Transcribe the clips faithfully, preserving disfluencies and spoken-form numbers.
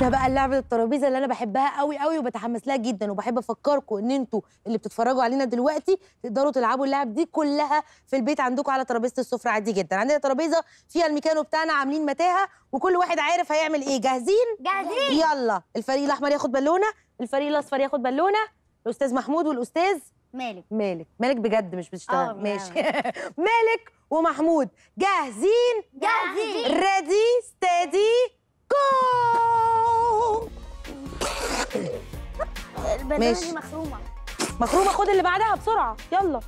ده بقى لعبه الترابيزه اللي انا بحبها قوي قوي وبتحمس لها جدا، وبحب افكركم ان انتوا اللي بتتفرجوا علينا دلوقتي تقدروا تلعبوا اللعب دي كلها في البيت عندكم على ترابيزه السفره عادي جدا. عندنا ترابيزه فيها الميكانو بتاعنا عاملين متاهه وكل واحد عارف هيعمل ايه. جاهزين؟ جاهزين. يلا الفريق الاحمر ياخد بالونه، الفريق الاصفر ياخد بالونه، الاستاذ محمود والاستاذ مالك. مالك مالك بجد مش بتشتغل. ماشي. مالك ومحمود جاهزين؟ جاهزين. ريدي ستادي جو. البالونه دي مخرومه مخرومه، خد اللي بعدها بسرعه. يلا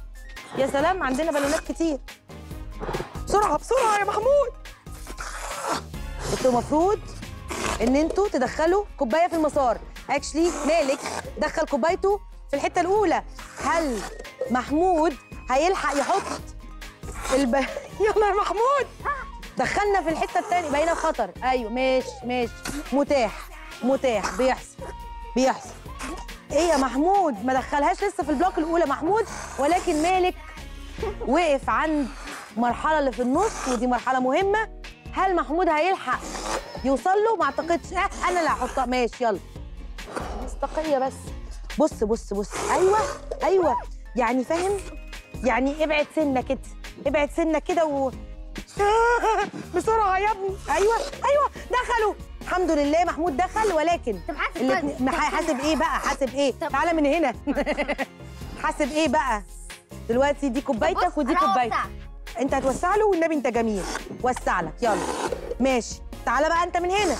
يا سلام، عندنا بالونات كتير. بسرعه بسرعه يا محمود. انتوا المفروض ان انتوا تدخلوا كوبايه في المسار. اكشلي مالك دخل كوبايته في الحته الاولى. هل محمود هيلحق يحط الب... يلا يا محمود دخلنا في الحته الثانيه، بقينا خطر. ايوه ماشي ماشي، متاح متاح، بيحصل بيحصل. ايه يا محمود ما دخلهاش لسه في البلوك الاولى محمود، ولكن مالك وقف عند المرحله اللي في النص ودي مرحله مهمه. هل محمود هيلحق يوصل له؟ ما اعتقدش. اه انا اللي هحطها. ماشي يلا مصداقيه بس. بص بص بص، ايوه ايوه يعني فاهم، يعني ابعد سنه كده، ابعد سنه كده و بسرعه يا ابني. ايوه ايوه دخلوا الحمد لله، محمود دخل. ولكن اللي حاسب ايه بقى؟ حاسب ايه؟ تعالى من هنا. حاسب ايه بقى دلوقتي؟ دي كوبايتك ودي كوبايتك، انت هتوسع له والنبي انت جميل، وسع لك. يلا ماشي، تعالى بقى انت من هنا.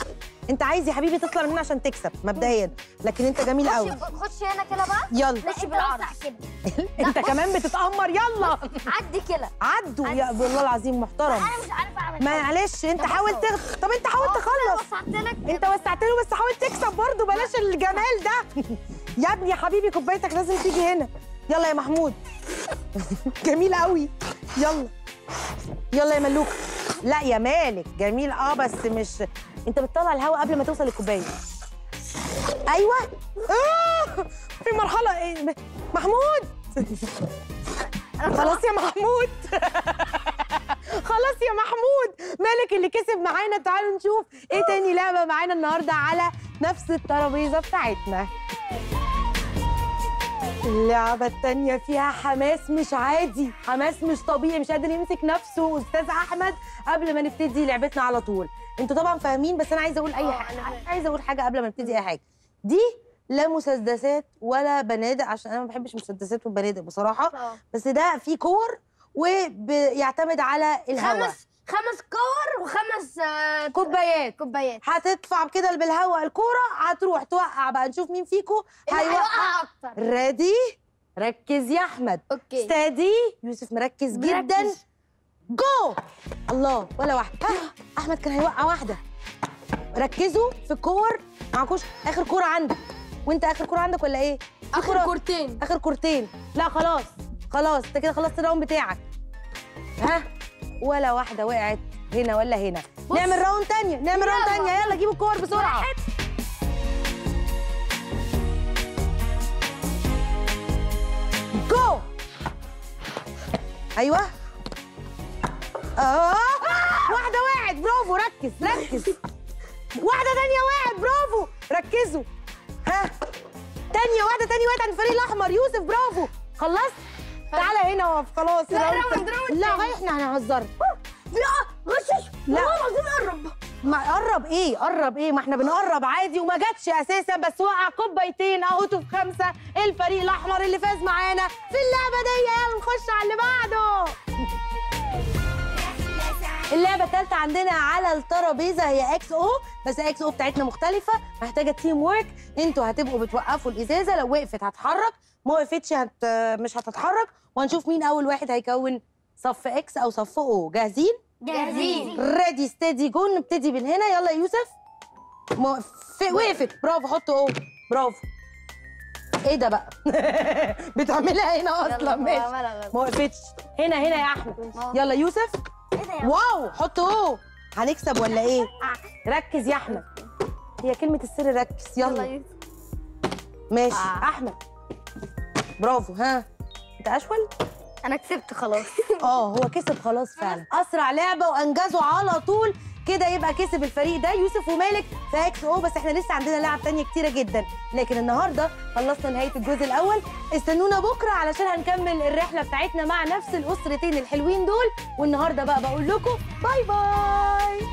انت عايز يا حبيبي تطلع من هنا عشان تكسب مبدئيا، لكن انت جميل قوي. خش هنا كده بقى. يلا خش بالعرض كده. انت كمان بتتامر. يلا عدي كده. عدوا يا والله العظيم محترم. انا مش عارفه اعمل. معلش انت حاول تخلص. طب انت حاول تخلص. انت وسعت له بس حاول تكسب برضه، بلاش الجمال ده. يا ابني يا حبيبي كوبايتك لازم تيجي هنا. يلا يا محمود. جميل قوي. يلا يلا يا ملوك. لا يا مالك جميل اه بس مش انت بتطلع الهواء قبل ما توصل للكوبايه. ايوه آه في مرحله ايه محمود؟ خلاص يا محمود. خلاص يا محمود، مالك اللي كسب معانا. تعالوا نشوف ايه تاني لعبه معانا النهارده على نفس الترابيزه بتاعتنا. اللعبة التانية فيها حماس مش عادي، حماس مش طبيعي، مش قادر يمسك نفسه أستاذ أحمد. قبل ما نبتدي لعبتنا على طول، أنتوا طبعًا فاهمين بس أنا عايزة أقول أي حاجة، عايزة أقول حاجة قبل ما نبتدي أي حاجة. دي لا مسدسات ولا بنادق عشان أنا ما بحبش المسدسات والبنادق بصراحة، بس ده فيه كور وبيعتمد على الهواء. خمس خمس كور وخمس كوبايات. كوبايات هتدفع كده بالهواء الكوره، هتروح توقع بقى. نشوف مين فيكم هيوقع اكتر. ريدي؟ ركز يا احمد. اوكي ستادي. يوسف مركز جدا. جو. الله ولا واحده. احمد كان هيوقع واحده. ركزوا في الكور معكوش. اخر كوره عندك، وانت اخر كوره عندك ولا ايه؟ اخر كورتين. اخر كورتين. لا خلاص خلاص انت كده خلصت الراوند بتاعك. ها ولا واحدة وقعت هنا ولا هنا. نعمل راوند تانية، نعمل راوند تانية. يلا جيبوا الكور بسرعة. واحد. جو. أيوه. آه. واحدة وقعت، برافو. ركز ركز. واحدة تانية وقعت، برافو. ركزوا. ها. تانية، واحدة تانية وقعت عند الفريق الأحمر. يوسف برافو. خلصت؟ تعالى هنا اقف خلاص. لا راوند راوند. لا احنا هنهزر. لا غشش. لا عايزين نقرب. ما قرب ايه؟ قرب ايه؟ ما احنا بنقرب عادي وما جاتش اساسا، بس وقع كوبايتين اهو في خمسه. الفريق الاحمر اللي فاز معانا في اللعبه دي. يلا نخش على اللي بعده. اللعبه الثالثه عندنا على الترابيزه هي اكس او، بس اكس او بتاعتنا مختلفه، محتاجه تيم ورك. انتوا هتبقوا بتوقفوا الازازه، لو وقفت هتحرك، ما وقفتش هت... مش هتتحرك. وهنشوف مين اول واحد هيكون صف اكس او صف او. جاهزين؟ جاهزين. ريدي ستادي جو. نبتدي من هنا. يلا يا يوسف. ما... في... وقفت، برافو. حط او. برافو. ايه ده بقى؟ بتعملها هنا اصلا. ماشي ما وقفتش. هنا هنا يا احمد. يلا يوسف. واو حط او. هنكسب ولا ايه؟ ركز يا احمد، هي كلمه السر ركز. يلا, يلا ماشي آه. احمد برافو. ها انت اشول. انا كسبت خلاص. اه هو كسب خلاص فعلا. اسرع لعبه وانجزوا على طول. كده يبقى كسب الفريق ده يوسف ومالك في اكس او، بس احنا لسه عندنا لعب ثانيه كتيره جدا، لكن النهارده خلصنا نهايه الجزء الاول. استنونا بكره علشان هنكمل الرحله بتاعتنا مع نفس الاسرتين الحلوين دول. والنهارده بقى بقول لكم باي باي.